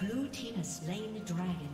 Blue team has slain the dragon.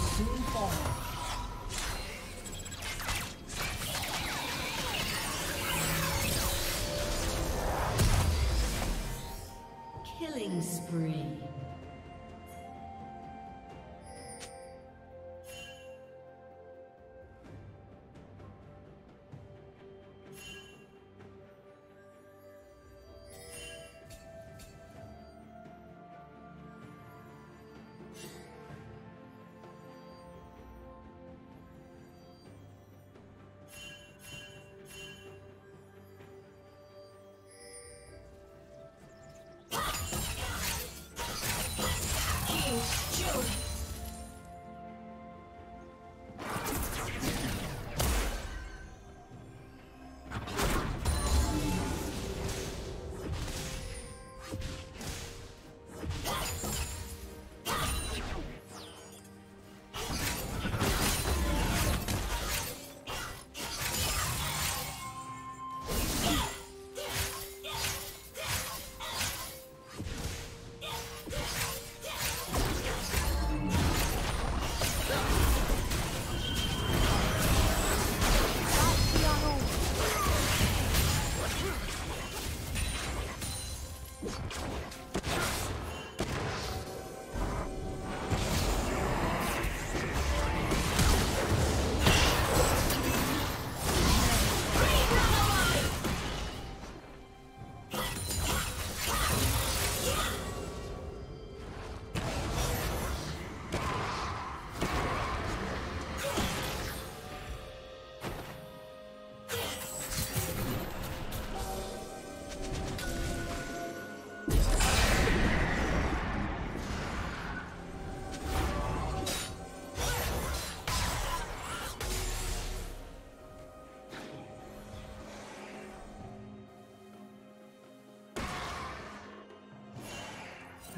soon fall. Killing spree.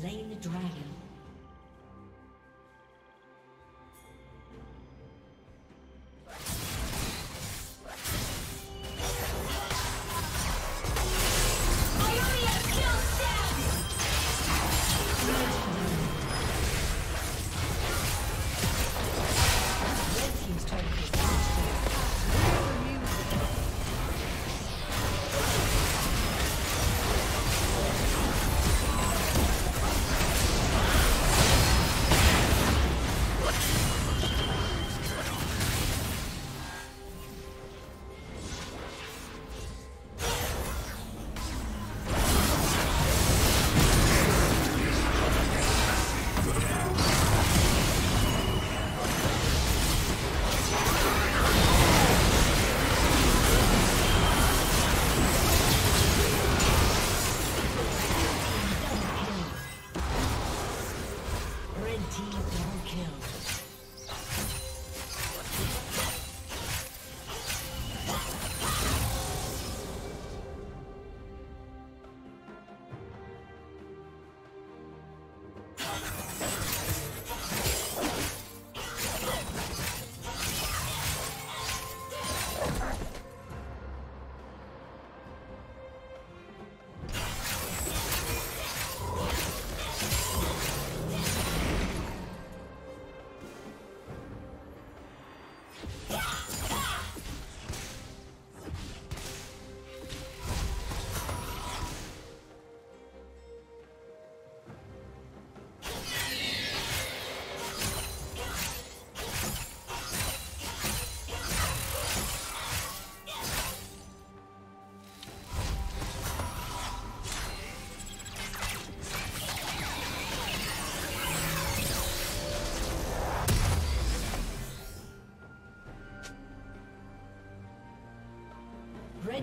Slain the dragon.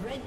Red